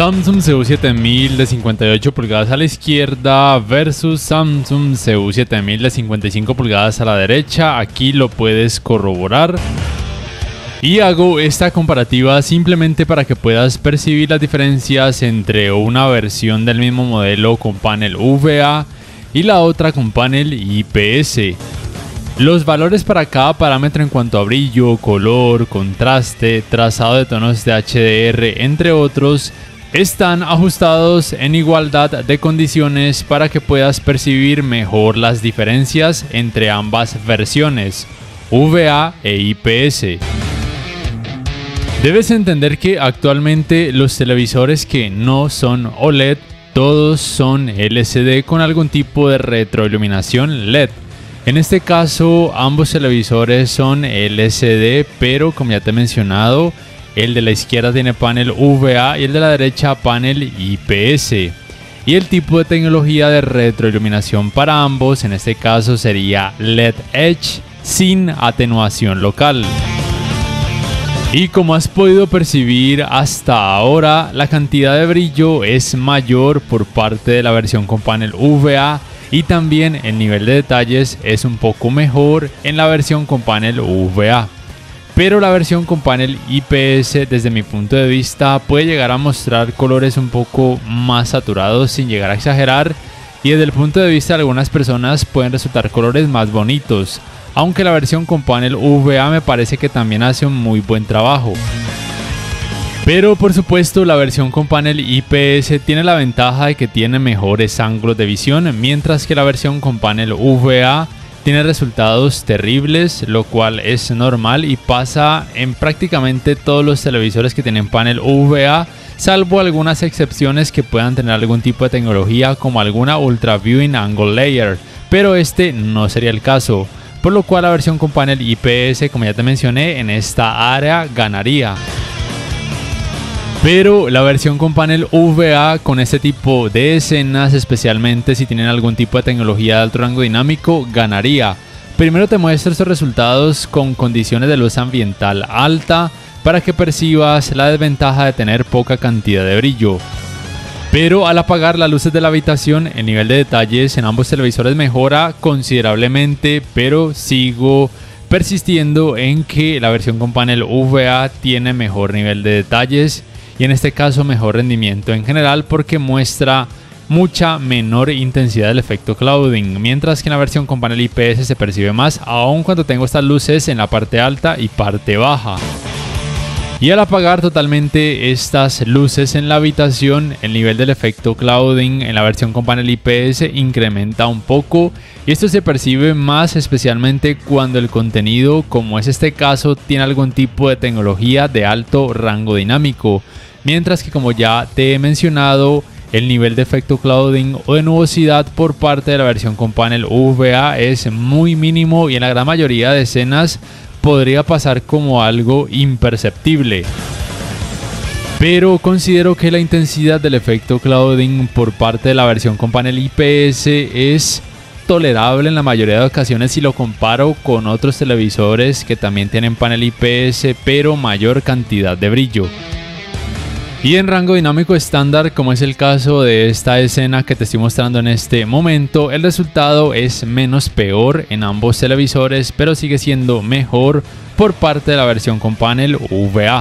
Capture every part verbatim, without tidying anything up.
Samsung C U siete mil de cincuenta y ocho pulgadas a la izquierda versus Samsung C U siete mil de cincuenta y cinco pulgadas a la derecha. Aquí lo puedes corroborar. Y hago esta comparativa simplemente para que puedas percibir las diferencias entre una versión del mismo modelo con panel V A y la otra con panel I P S. Los valores para cada parámetro en cuanto a brillo, color, contraste, trazado de tonos de H D R, entre otros, están ajustados en igualdad de condiciones para que puedas percibir mejor las diferencias entre ambas versiones, V A e I P S. Debes entender que actualmente los televisores que no son O L E D, todos son L C D con algún tipo de retroiluminación L E D. En este caso, ambos televisores son L C D, pero como ya te he mencionado, el de la izquierda tiene panel V A y el de la derecha panel I P S. Y el tipo de tecnología de retroiluminación para ambos, en este caso sería L E D Edge sin atenuación local. Y como has podido percibir hasta ahora, la cantidad de brillo es mayor por parte de la versión con panel V A y también el nivel de detalles es un poco mejor en la versión con panel V A. Pero la versión con panel I P S, desde mi punto de vista, puede llegar a mostrar colores un poco más saturados sin llegar a exagerar, y desde el punto de vista de algunas personas pueden resultar colores más bonitos. Aunque la versión con panel V A me parece que también hace un muy buen trabajo. Pero por supuesto la versión con panel I P S tiene la ventaja de que tiene mejores ángulos de visión, mientras que la versión con panel V A tiene resultados terribles, lo cual es normal y pasa en prácticamente todos los televisores que tienen panel V A, salvo algunas excepciones que puedan tener algún tipo de tecnología como alguna Ultra Viewing Angle Layer, pero este no sería el caso. Por lo cual la versión con panel I P S, como ya te mencioné, en esta área ganaría. Pero la versión con panel V A con este tipo de escenas, especialmente si tienen algún tipo de tecnología de alto rango dinámico, ganaría. Primero te muestro estos resultados con condiciones de luz ambiental alta para que percibas la desventaja de tener poca cantidad de brillo. Pero al apagar las luces de la habitación, el nivel de detalles en ambos televisores mejora considerablemente, pero sigo persistiendo en que la versión con panel V A tiene mejor nivel de detalles y en este caso mejor rendimiento en general porque muestra mucha menor intensidad del efecto clouding, mientras que en la versión con panel I P S se percibe más, aun cuando tengo estas luces en la parte alta y parte baja. Y al apagar totalmente estas luces en la habitación, el nivel del efecto clouding en la versión con panel I P S incrementa un poco y esto se percibe más especialmente cuando el contenido, como es este caso, tiene algún tipo de tecnología de alto rango dinámico, mientras que como ya te he mencionado, el nivel de efecto clouding o de nubosidad por parte de la versión con panel V A es muy mínimo y en la gran mayoría de escenas podría pasar como algo imperceptible. Pero considero que la intensidad del efecto clouding por parte de la versión con panel I P S es tolerable en la mayoría de ocasiones si lo comparo con otros televisores que también tienen panel I P S pero mayor cantidad de brillo. Y en rango dinámico estándar, como es el caso de esta escena que te estoy mostrando en este momento, el resultado es menos peor en ambos televisores, pero sigue siendo mejor por parte de la versión con panel V A.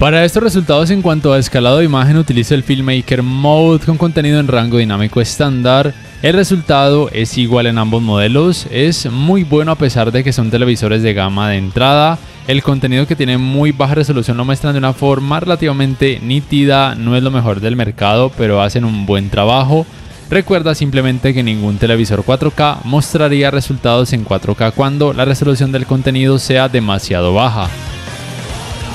Para estos resultados en cuanto a escalado de imagen, utilizo el Filmmaker Mode con contenido en rango dinámico estándar. El resultado es igual en ambos modelos, es muy bueno a pesar de que son televisores de gama de entrada. El contenido que tiene muy baja resolución lo muestran de una forma relativamente nítida, no es lo mejor del mercado, pero hacen un buen trabajo. Recuerda simplemente que ningún televisor cuatro K mostraría resultados en cuatro K cuando la resolución del contenido sea demasiado baja.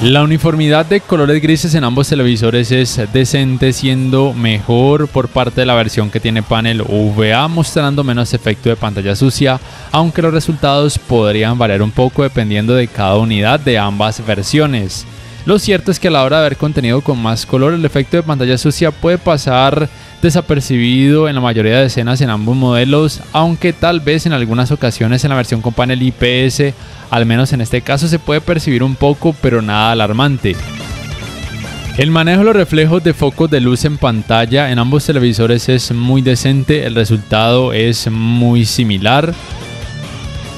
La uniformidad de colores grises en ambos televisores es decente, siendo mejor por parte de la versión que tiene panel V A, mostrando menos efecto de pantalla sucia, aunque los resultados podrían variar un poco dependiendo de cada unidad de ambas versiones. Lo cierto es que a la hora de ver contenido con más color, el efecto de pantalla sucia puede pasar desapercibido en la mayoría de escenas en ambos modelos, aunque tal vez en algunas ocasiones en la versión con panel I P S, al menos en este caso, se puede percibir un poco, pero nada alarmante. El manejo de los reflejos de focos de luz en pantalla en ambos televisores es muy decente, el resultado es muy similar.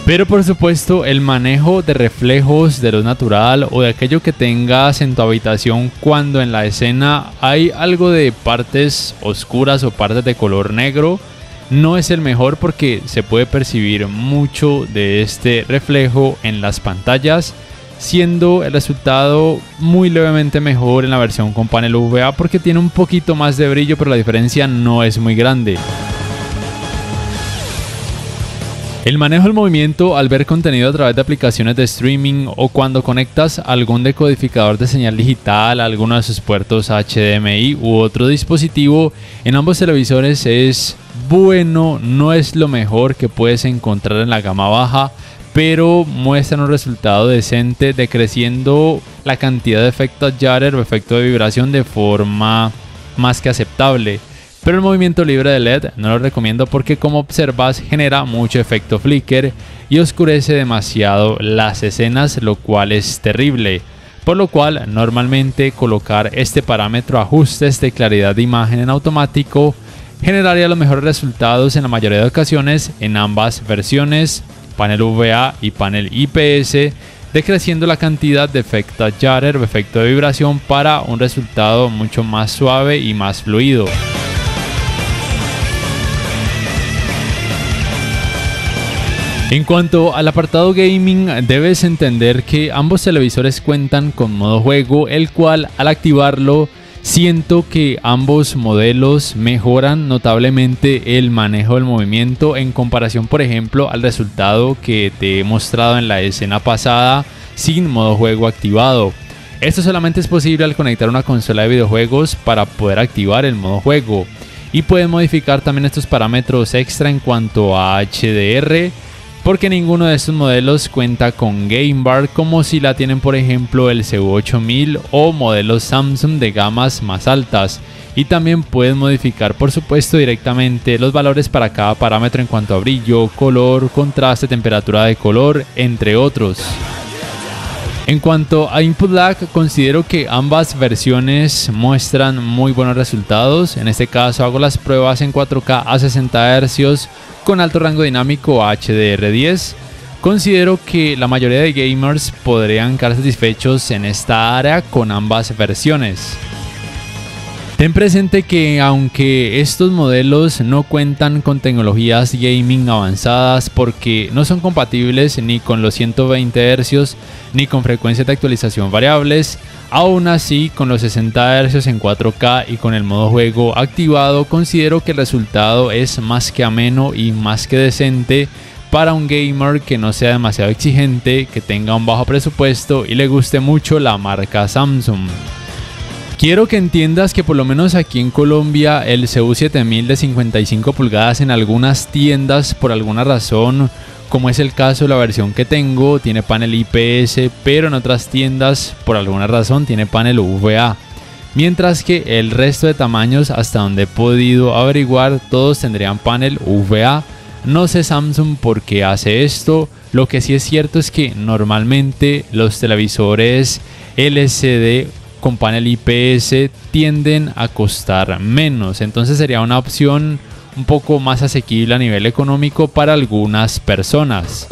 Pero por supuesto el manejo de reflejos de luz natural o de aquello que tengas en tu habitación cuando en la escena hay algo de partes oscuras o partes de color negro no es el mejor, porque se puede percibir mucho de este reflejo en las pantallas, siendo el resultado muy levemente mejor en la versión con panel V A porque tiene un poquito más de brillo, pero la diferencia no es muy grande. El manejo del movimiento al ver contenido a través de aplicaciones de streaming o cuando conectas algún decodificador de señal digital a alguno de sus puertos H D M I u otro dispositivo en ambos televisores es bueno, no es lo mejor que puedes encontrar en la gama baja, pero muestran un resultado decente decreciendo la cantidad de efectos jitter o efecto de vibración de forma más que aceptable. Pero el movimiento libre de L E D no lo recomiendo porque, como observas, genera mucho efecto flicker y oscurece demasiado las escenas, lo cual es terrible. Por lo cual, normalmente colocar este parámetro ajustes de claridad de imagen en automático generaría los mejores resultados en la mayoría de ocasiones en ambas versiones, panel V A y panel I P S, decreciendo la cantidad de efecto jitter o efecto de vibración para un resultado mucho más suave y más fluido. En cuanto al apartado gaming, debes entender que ambos televisores cuentan con modo juego, el cual al activarlo siento que ambos modelos mejoran notablemente el manejo del movimiento en comparación, por ejemplo, al resultado que te he mostrado en la escena pasada sin modo juego activado. Esto solamente es posible al conectar una consola de videojuegos para poder activar el modo juego, y puedes modificar también estos parámetros extra en cuanto a H D R, porque ninguno de estos modelos cuenta con Game Bar como si la tienen, por ejemplo, el C U ocho mil o modelos Samsung de gamas más altas. Y también puedes modificar, por supuesto, directamente los valores para cada parámetro en cuanto a brillo, color, contraste, temperatura de color, entre otros. En cuanto a input lag, considero que ambas versiones muestran muy buenos resultados. En este caso hago las pruebas en cuatro K a sesenta hercios con alto rango dinámico a H D R diez. Considero que la mayoría de gamers podrían quedar satisfechos en esta área con ambas versiones. Ten presente que aunque estos modelos no cuentan con tecnologías gaming avanzadas porque no son compatibles ni con los ciento veinte hercios ni con frecuencias de actualización variables, aún así con los sesenta hercios en cuatro K y con el modo juego activado considero que el resultado es más que ameno y más que decente para un gamer que no sea demasiado exigente, que tenga un bajo presupuesto y le guste mucho la marca Samsung. Quiero que entiendas que por lo menos aquí en Colombia el C U siete mil de cincuenta y cinco pulgadas en algunas tiendas, por alguna razón, como es el caso de la versión que tengo, tiene panel I P S, pero en otras tiendas por alguna razón tiene panel V A. Mientras que el resto de tamaños, hasta donde he podido averiguar, todos tendrían panel V A. No sé Samsung por qué hace esto. Lo que sí es cierto es que normalmente los televisores L C D con panel I P S tienden a costar menos, entonces sería una opción un poco más asequible a nivel económico para algunas personas.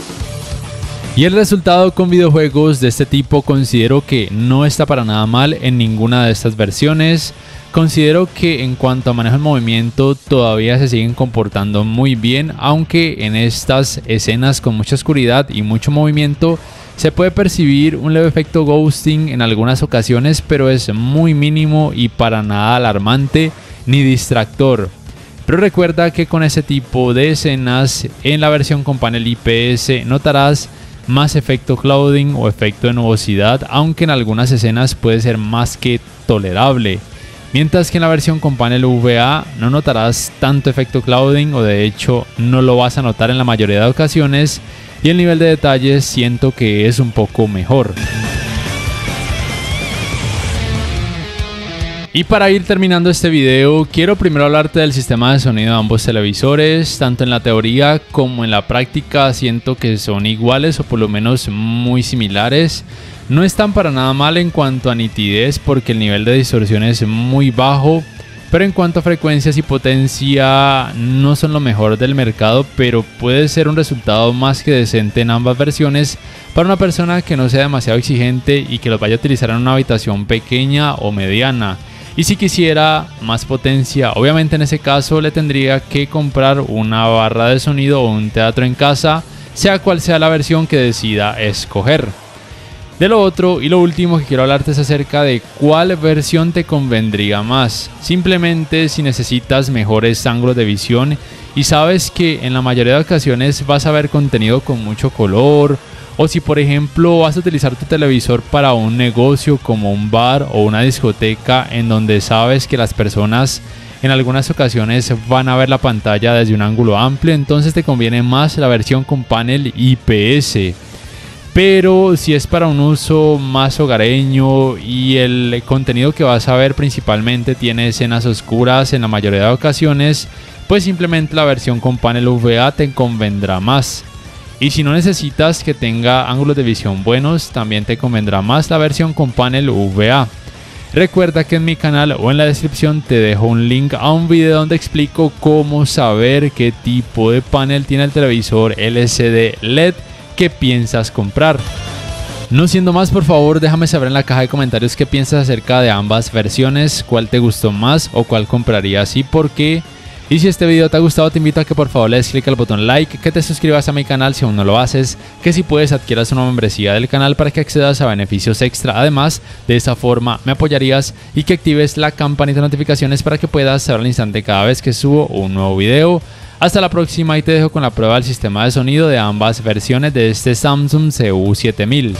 Y el resultado con videojuegos de este tipo considero que no está para nada mal en ninguna de estas versiones. Considero que en cuanto a manejo del movimiento todavía se siguen comportando muy bien, aunque en estas escenas con mucha oscuridad y mucho movimiento se puede percibir un leve efecto ghosting en algunas ocasiones, pero es muy mínimo y para nada alarmante ni distractor. Pero recuerda que con este tipo de escenas en la versión con panel I P S notarás más efecto clouding o efecto de nubosidad, aunque en algunas escenas puede ser más que tolerable. Mientras que en la versión con panel V A no notarás tanto efecto clouding, o de hecho no lo vas a notar en la mayoría de ocasiones, y el nivel de detalle siento que es un poco mejor. Y para ir terminando este video, quiero primero hablarte del sistema de sonido de ambos televisores. Tanto en la teoría como en la práctica siento que son iguales o por lo menos muy similares. No están para nada mal en cuanto a nitidez porque el nivel de distorsión es muy bajo, pero en cuanto a frecuencias y potencia no son lo mejor del mercado, pero puede ser un resultado más que decente en ambas versiones para una persona que no sea demasiado exigente y que los vaya a utilizar en una habitación pequeña o mediana. Y si quisiera más potencia, obviamente en ese caso le tendría que comprar una barra de sonido o un teatro en casa, sea cual sea la versión que decida escoger. De lo otro y lo último que quiero hablarte es acerca de cuál versión te convendría más. Simplemente si necesitas mejores ángulos de visión y sabes que en la mayoría de ocasiones vas a ver contenido con mucho color, o si por ejemplo vas a utilizar tu televisor para un negocio como un bar o una discoteca en donde sabes que las personas en algunas ocasiones van a ver la pantalla desde un ángulo amplio, entonces te conviene más la versión con panel I P S. Pero si es para un uso más hogareño y el contenido que vas a ver principalmente tiene escenas oscuras en la mayoría de ocasiones, pues simplemente la versión con panel V A te convendrá más. Y si no necesitas que tenga ángulos de visión buenos, también te convendrá más la versión con panel V A. Recuerda que en mi canal o en la descripción te dejo un link a un video donde explico cómo saber qué tipo de panel tiene el televisor L C D L E D ¿Qué piensas comprar? No siendo más, por favor déjame saber en la caja de comentarios qué piensas acerca de ambas versiones, cuál te gustó más o cuál comprarías y por qué. Y si este video te ha gustado te invito a que por favor le des clic al botón like, que te suscribas a mi canal si aún no lo haces, que si puedes adquieras una membresía del canal para que accedas a beneficios extra, además de esta forma me apoyarías, y que actives la campanita de notificaciones para que puedas saber al instante cada vez que subo un nuevo video. Hasta la próxima y te dejo con la prueba del sistema de sonido de ambas versiones de este Samsung C U siete mil.